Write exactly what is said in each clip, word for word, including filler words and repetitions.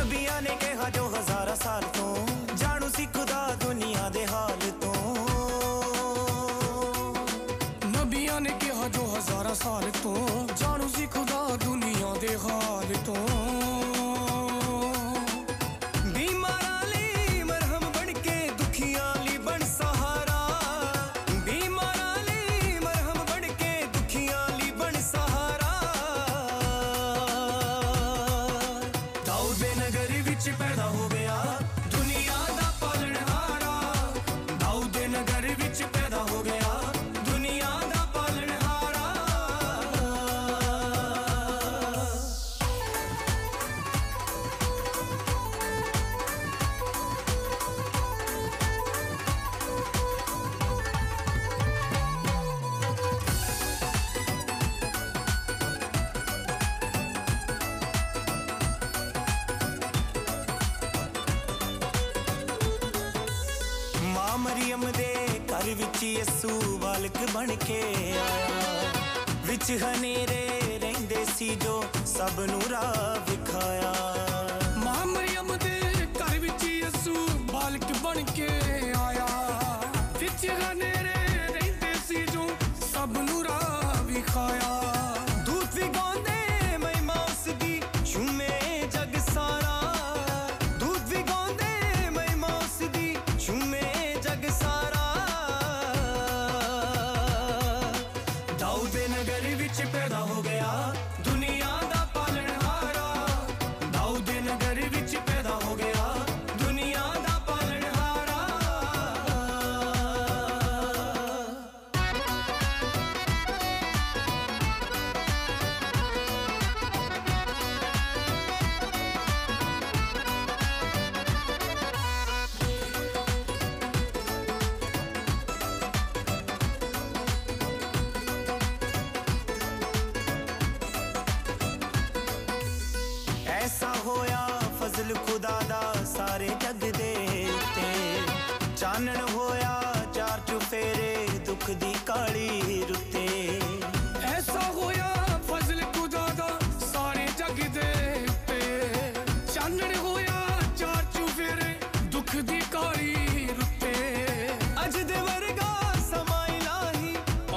नबिया ने कहा जो हजारा साल तो जानू सी खुदा दुनिया दे हाल तो। नबिया ने कहा जो हजारा साल तो जानू सी खुदा दुनिया दे हाल तो। पैदा हो गया दुनिया दा पालनहारा, दाऊद दे नगर विच पैदा हो गया दुनिया दा पालनहारा। मरियम दे घर विच यसू बालक बन के आया, विच हनेरे रहंदे सी जो सब नूं राह विखाया। मां मरियम दे घर विच यसू बालक बन के आया, विच हनेरे रहंदे सी जो सब नूं राह विखाया। दूत वी गांदे महिमा उस दी झूमे जग सारा, दूत वी गांदे महिमा उस दी झूमे सारा। दाऊद दे नगर विच पैदा हो गया दुनिया दा पालनहारा, दाऊद दे नगर विच पैदा हो गया दुनिया दा पालनहारा। ऐसा होया फजल खुदा दा सारे जग दे ते, चानन होया चार चुफेरे दुख दी काली रुते। ऐसा होया फजल खुदा दा सारे जग दे ते, चानन होया चार चुफेरे दुख दी काली रुते। अज दे वर्गा समा इलाही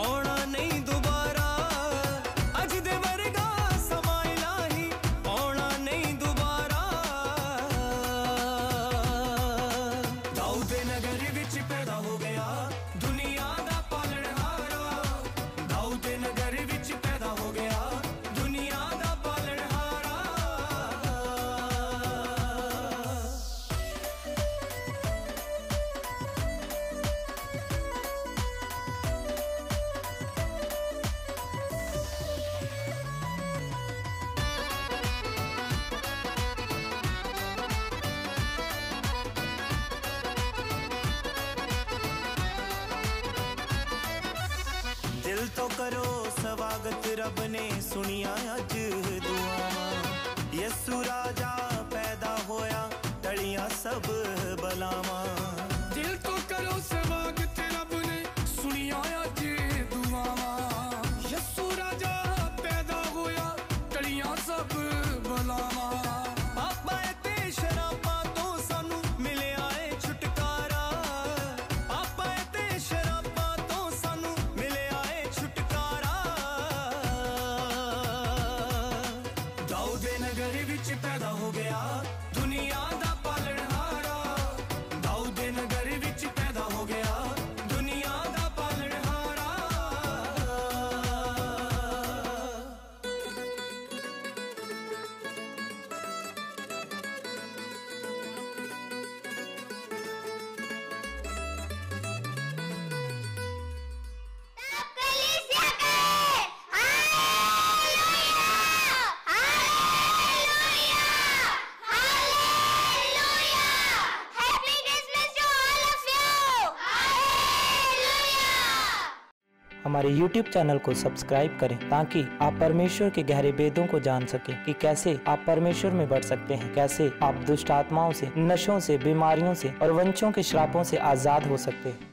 औना नहीं दोबारा, अज दे वर्गा समा इलाही औना नहीं दोबारा। दाऊद दे नगर विच पैदा हो गया दुनिया दा पालनहारा, दाऊद दे नगर विच पैदा हो गया दुनिया दा पालनहारा। दिल तो करो स्वागत रब ने सुनिया अज दुआवां, यसू राजा पैदा होया टलियां सब बलावां। दिल तो करो स्वागत रब ने सुनिया अज दुआवां, यसू राजा पैदा होया टलियां सब बलावां। पापां ते शराबां तो सानू मिले आए छुटकारा, पापां ते शराबां तो सानू मिले आए छुटकारा। दाऊद दे नगर विच पैदा हो गया दुनिया दा पालनहारा, दाऊद दे नगर विच पैदा हो गया दुनिया दा पालनहारा। हमारे यूट्यूब चैनल को सब्सक्राइब करें ताकि आप परमेश्वर के गहरे भेदों को जान सकें कि कैसे आप परमेश्वर में बढ़ सकते हैं, कैसे आप दुष्ट आत्माओं से, नशों से, बीमारियों से और वंशों के श्रापों से आजाद हो सकते हैं।